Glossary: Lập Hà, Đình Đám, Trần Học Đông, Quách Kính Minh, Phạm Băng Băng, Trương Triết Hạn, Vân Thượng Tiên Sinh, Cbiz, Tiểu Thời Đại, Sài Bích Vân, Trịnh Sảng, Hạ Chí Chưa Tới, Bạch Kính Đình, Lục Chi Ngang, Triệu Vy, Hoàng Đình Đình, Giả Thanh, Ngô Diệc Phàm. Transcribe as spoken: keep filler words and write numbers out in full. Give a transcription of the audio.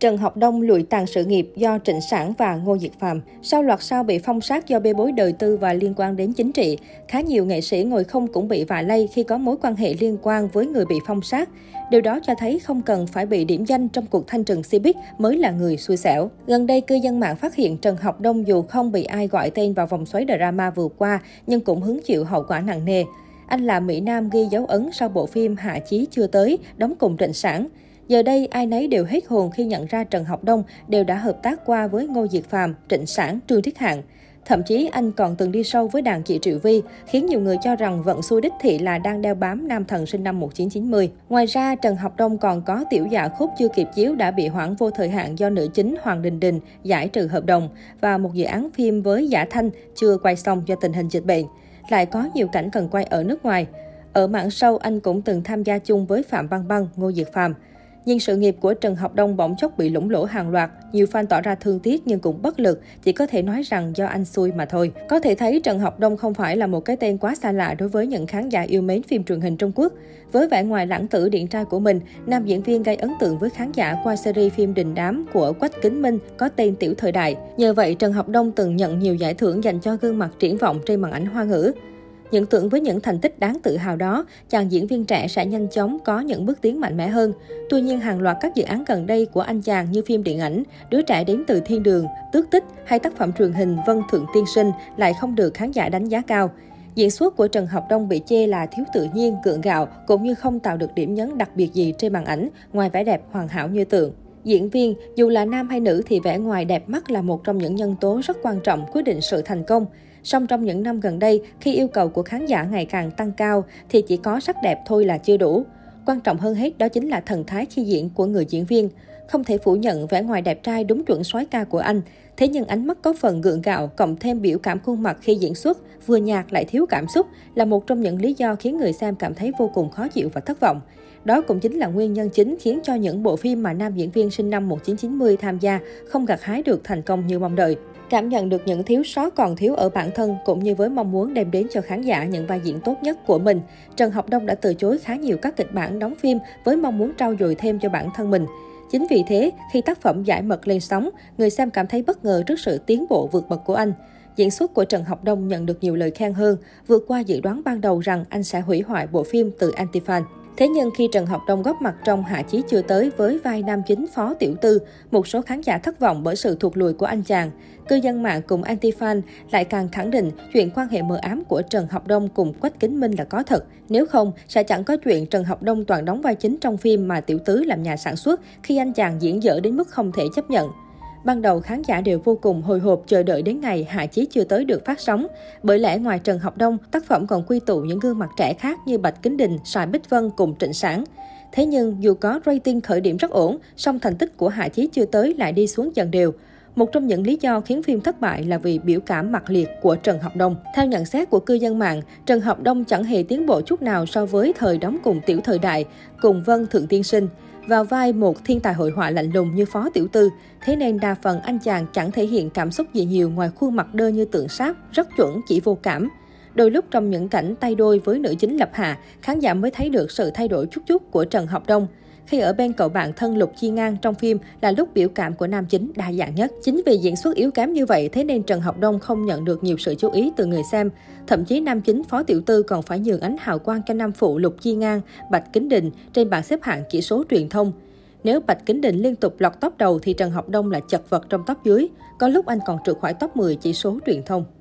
Trần Học Đông lụi tàn sự nghiệp do Trịnh Sảng và Ngô Diệc Phàm. Sau loạt sao bị phong sát do bê bối đời tư và liên quan đến chính trị, khá nhiều nghệ sĩ ngồi không cũng bị vạ lây khi có mối quan hệ liên quan với người bị phong sát. Điều đó cho thấy không cần phải bị điểm danh trong cuộc thanh trừng Cbiz mới là người xui xẻo. Gần đây, cư dân mạng phát hiện Trần Học Đông dù không bị ai gọi tên vào vòng xoáy drama vừa qua, nhưng cũng hứng chịu hậu quả nặng nề. Anh là Mỹ Nam ghi dấu ấn sau bộ phim Hạ Chí Chưa Tới, đóng cùng Trịnh Sảng. Giờ đây, ai nấy đều hết hồn khi nhận ra Trần Học Đông đều đã hợp tác qua với Ngô Diệc Phàm, Trịnh Sảng, Trương Triết Hạn. Thậm chí, anh còn từng đi sâu với đàn chị Triệu Vy, khiến nhiều người cho rằng vận xui đích thị là đang đeo bám nam thần sinh năm một nghìn chín trăm chín mươi. Ngoài ra, Trần Học Đông còn có tiểu dạ khúc chưa kịp chiếu đã bị hoãn vô thời hạn do nữ chính Hoàng Đình Đình giải trừ hợp đồng và một dự án phim với Giả Thanh chưa quay xong do tình hình dịch bệnh. Lại có nhiều cảnh cần quay ở nước ngoài. Ở mảng sâu, anh cũng từng tham gia chung với Phạm Băng Băng, Ngô Diệc Phàm. Nhưng sự nghiệp của Trần Học Đông bỗng chốc bị lũng lỗ hàng loạt, nhiều fan tỏ ra thương tiếc nhưng cũng bất lực, chỉ có thể nói rằng do anh xui mà thôi. Có thể thấy Trần Học Đông không phải là một cái tên quá xa lạ đối với những khán giả yêu mến phim truyền hình Trung Quốc. Với vẻ ngoài lãng tử điển trai của mình, nam diễn viên gây ấn tượng với khán giả qua series phim Đình Đám của Quách Kính Minh có tên Tiểu Thời Đại. Nhờ vậy, Trần Học Đông từng nhận nhiều giải thưởng dành cho gương mặt triển vọng trên màn ảnh Hoa ngữ. Những tưởng với những thành tích đáng tự hào đó, chàng diễn viên trẻ sẽ nhanh chóng có những bước tiến mạnh mẽ hơn. Tuy nhiên, hàng loạt các dự án gần đây của anh chàng như phim điện ảnh Đứa Trẻ Đến Từ Thiên Đường, Tước Tích hay tác phẩm truyền hình Vân Thượng Tiên Sinh lại không được khán giả đánh giá cao. Diễn xuất của Trần Học Đông bị chê là thiếu tự nhiên, gượng gạo cũng như không tạo được điểm nhấn đặc biệt gì trên màn ảnh ngoài vẻ đẹp hoàn hảo như tượng. Diễn viên, dù là nam hay nữ thì vẻ ngoài đẹp mắt là một trong những nhân tố rất quan trọng quyết định sự thành công. Song trong những năm gần đây, khi yêu cầu của khán giả ngày càng tăng cao thì chỉ có sắc đẹp thôi là chưa đủ. Quan trọng hơn hết đó chính là thần thái khi diễn của người diễn viên. Không thể phủ nhận vẻ ngoài đẹp trai đúng chuẩn soái ca của anh, thế nhưng ánh mắt có phần gượng gạo cộng thêm biểu cảm khuôn mặt khi diễn xuất, vừa nhạt lại thiếu cảm xúc là một trong những lý do khiến người xem cảm thấy vô cùng khó chịu và thất vọng. Đó cũng chính là nguyên nhân chính khiến cho những bộ phim mà nam diễn viên sinh năm một nghìn chín trăm chín mươi tham gia không gặt hái được thành công như mong đợi. Cảm nhận được những thiếu sót còn thiếu ở bản thân cũng như với mong muốn đem đến cho khán giả những vai diễn tốt nhất của mình, Trần Học Đông đã từ chối khá nhiều các kịch bản đóng phim với mong muốn trau dồi thêm cho bản thân mình. Chính vì thế, khi tác phẩm Giải Mật lên sóng, người xem cảm thấy bất ngờ trước sự tiến bộ vượt bậc của anh. Diễn xuất của Trần Học Đông nhận được nhiều lời khen hơn, vượt qua dự đoán ban đầu rằng anh sẽ hủy hoại bộ phim từ anti-fan. Thế nhưng khi Trần Học Đông góp mặt trong Hạ Chí Chưa Tới với vai nam chính Phó Tiểu Tư, một số khán giả thất vọng bởi sự thụt lùi của anh chàng. Cư dân mạng cùng anti-fan lại càng khẳng định chuyện quan hệ mờ ám của Trần Học Đông cùng Quách Kính Minh là có thật. Nếu không, sẽ chẳng có chuyện Trần Học Đông toàn đóng vai chính trong phim mà Tiểu Tứ làm nhà sản xuất khi anh chàng diễn dở đến mức không thể chấp nhận. Ban đầu, khán giả đều vô cùng hồi hộp chờ đợi đến ngày Hạ Chí Chưa Tới được phát sóng. Bởi lẽ ngoài Trần Học Đông, tác phẩm còn quy tụ những gương mặt trẻ khác như Bạch Kính Đình, Sài Bích Vân cùng Trịnh Sảng. Thế nhưng, dù có rating khởi điểm rất ổn, song thành tích của Hạ Chí Chưa Tới lại đi xuống dần đều. Một trong những lý do khiến phim thất bại là vì biểu cảm mãnh liệt của Trần Học Đông. Theo nhận xét của cư dân mạng, Trần Học Đông chẳng hề tiến bộ chút nào so với thời đóng cùng Tiểu Thời Đại, cùng Vân Thượng Tiên Sinh. Vào vai một thiên tài hội họa lạnh lùng như Phó Tiểu Tư, thế nên đa phần anh chàng chẳng thể hiện cảm xúc gì nhiều ngoài khuôn mặt đơ như tượng sáp, rất chuẩn chỉ vô cảm. Đôi lúc trong những cảnh tay đôi với nữ chính Lập Hà, khán giả mới thấy được sự thay đổi chút chút của Trần Học Đông. Khi ở bên cậu bạn thân Lục Chi Ngang trong phim là lúc biểu cảm của nam chính đa dạng nhất. Chính vì diễn xuất yếu kém như vậy, thế nên Trần Học Đông không nhận được nhiều sự chú ý từ người xem. Thậm chí nam chính Phó Tiểu Tư còn phải nhường ánh hào quang cho nam phụ Lục Chi Ngang, Bạch Kính Đình trên bảng xếp hạng chỉ số truyền thông. Nếu Bạch Kính Đình liên tục lọt top đầu thì Trần Học Đông là chật vật trong top dưới. Có lúc anh còn trượt khỏi top mười chỉ số truyền thông.